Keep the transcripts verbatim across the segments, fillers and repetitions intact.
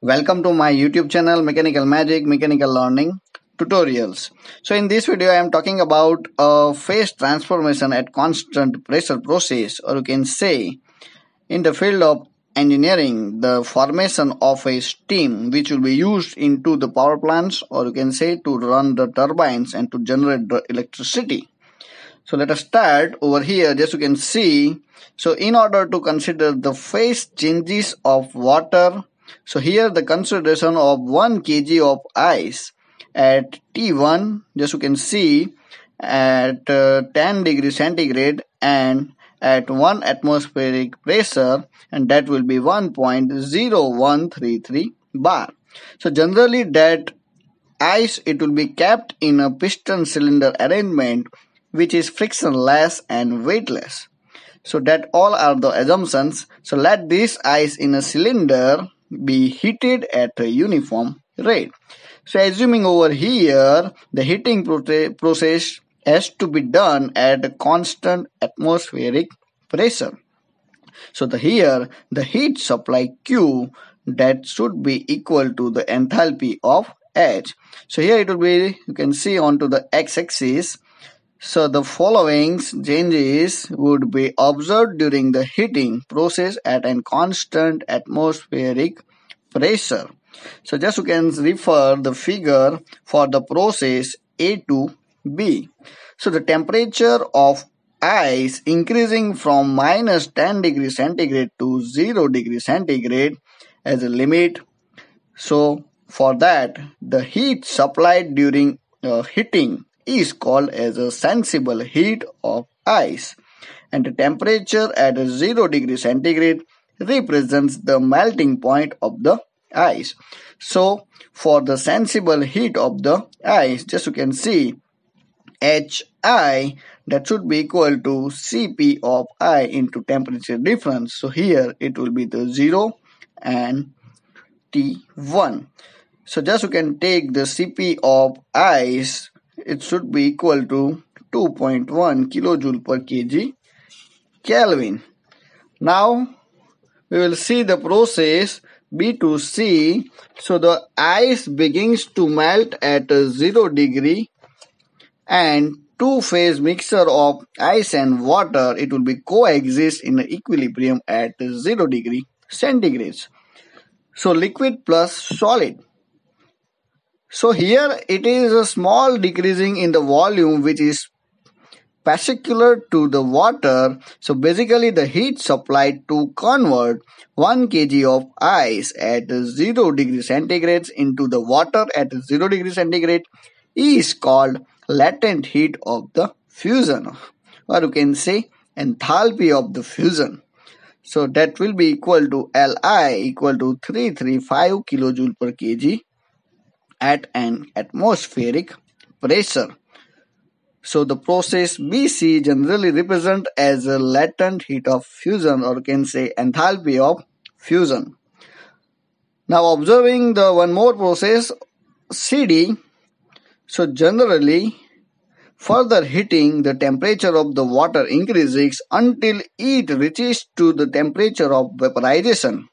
Welcome to my YouTube channel, Mechanical Magic, Mechanical Learning Tutorials. So in this video I am talking about a phase transformation at constant pressure process, or you can say in the field of engineering, the formation of a steam which will be used into the power plants, or you can say to run the turbines and to generate the electricity. So let us start over here, just you can see. So in order to consider the phase changes of water, so here the consideration of one kilogram of ice at T one, just you can see, at uh, ten degrees centigrade and at one atmospheric pressure, and that will be one point zero one three three bar. So generally that ice, it will be kept in a piston cylinder arrangement which is frictionless and weightless. So that all are the assumptions. So let this ice in a cylinder be heated at a uniform rate. So assuming over here the heating process has to be done at a constant atmospheric pressure. So the here the heat supply Q, that should be equal to the enthalpy of H. So here it will be, you can see onto the x-axis. So the following changes would be observed during the heating process at a constant atmospheric pressure. So just you can refer the figure for the process A to B. So the temperature of ice increasing from minus ten degrees centigrade to zero degrees centigrade as a limit. So for that the heat supplied during uh, heating is called as a sensible heat of ice, and the temperature at zero degree centigrade represents the melting point of the ice. So for the sensible heat of the ice, just you can see H I, that should be equal to Cp of I into temperature difference. So here it will be the zero and T one. So just you can take the Cp of ice, it should be equal to two point one kilojoule per kilogram Kelvin. Now we will see the process B to C. So the ice begins to melt at zero degree and two-phase mixture of ice and water, it will be coexist in equilibrium at zero degree centigrade. So liquid plus solid. So here it is a small decreasing in the volume which is perpendicular to the water. So basically the heat supplied to convert one kilogram of ice at zero degree centigrade into the water at zero degree centigrade is called latent heat of the fusion, or you can say enthalpy of the fusion. So that will be equal to Li equal to three hundred thirty-five kilojoule per kilogram at an atmospheric pressure. So the process B C generally represent as a latent heat of fusion, or can say enthalpy of fusion. Now observing the one more process C D. So generally further heating, the temperature of the water increases until it reaches to the temperature of vaporization,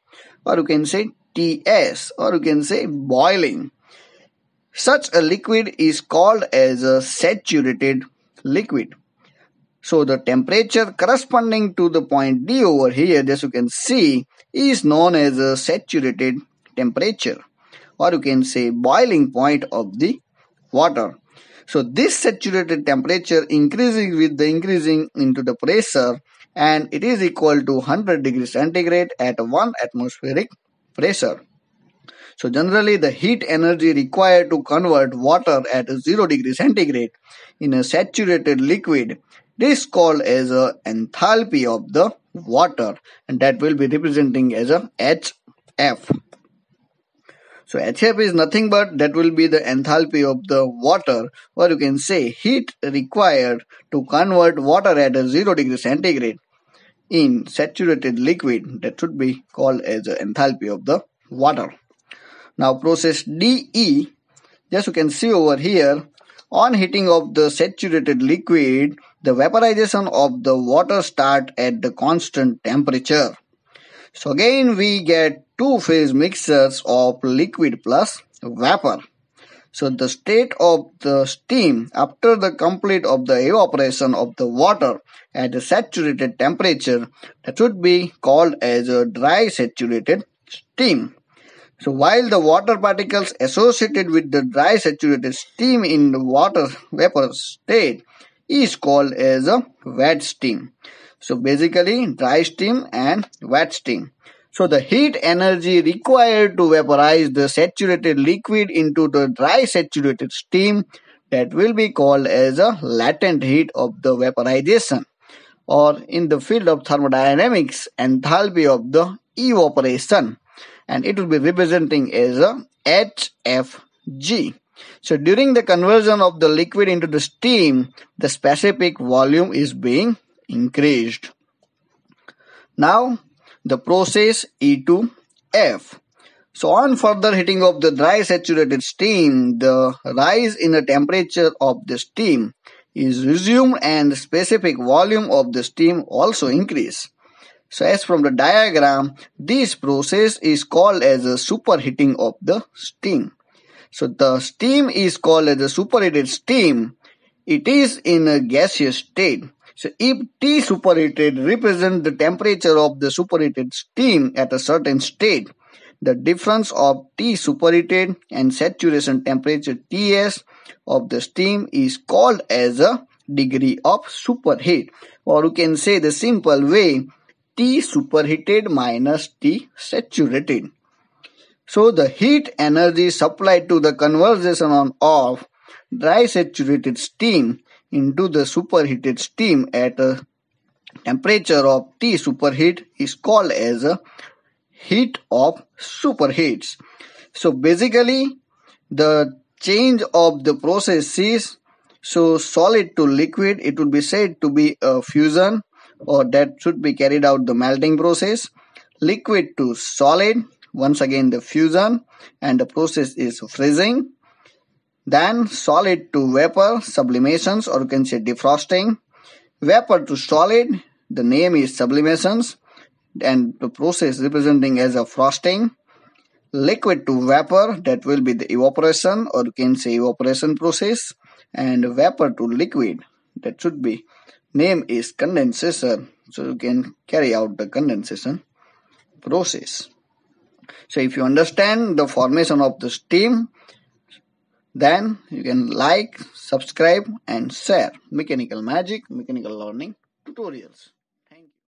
or you can say T S, or you can say boiling. Such a liquid is called as a saturated liquid. So the temperature corresponding to the point D over here, as you can see, is known as a saturated temperature, or you can say boiling point of the water. So this saturated temperature increasing with the increasing into the pressure, and it is equal to one hundred degrees centigrade at one atmospheric pressure. So generally the heat energy required to convert water at zero degree centigrade in a saturated liquid is called as a enthalpy of the water, and that will be representing as a H F. So H F is nothing but that will be the enthalpy of the water, or you can say heat required to convert water at zero degree centigrade in saturated liquid, that should be called as the enthalpy of the water. Now process D E, just you can see over here, on heating of the saturated liquid, the vaporization of the water starts at the constant temperature. So again we get two phase mixtures of liquid plus vapor. So the state of the steam after the complete of the evaporation of the water at a saturated temperature, that should be called as a dry saturated steam. So while the water particles associated with the dry saturated steam in the water vapor state is called as a wet steam. So basically dry steam and wet steam. So the heat energy required to vaporize the saturated liquid into the dry saturated steam, that will be called as a latent heat of the vaporization, or in the field of thermodynamics, enthalpy of the evaporation, and it will be representing as a H F G. So during the conversion of the liquid into the steam, the specific volume is being increased. Now the process E to F. So on further heating of the dry saturated steam, the rise in the temperature of the steam is resumed and the specific volume of the steam also increase. So as from the diagram, this process is called as a superheating of the steam. So the steam is called as a superheated steam. It is in a gaseous state. So if T superheated represents the temperature of the superheated steam at a certain state, the difference of T superheated and saturation temperature T S of the steam is called as a degree of superheat. Or you can say the simple way, T superheated minus T saturated. So the heat energy supplied to the conversion on of dry saturated steam into the superheated steam at a temperature of T superheat is called as a heat of superheats. So basically the change of the process is, so solid to liquid, it would be said to be a fusion, or that should be carried out the melting process. Liquid to solid, once again the fusion, and the process is freezing. Then solid to vapor, sublimations, or you can say defrosting. Vapor to solid, the name is sublimations, and the process representing as a frosting. Liquid to vapor, that will be the evaporation, or you can say evaporation process. And vapor to liquid, that should be name is condensation, so you can carry out the condensation process. So if you understand the formation of the steam, then you can like, subscribe and share Mechanical Magic, Mechanical Learning tutorials.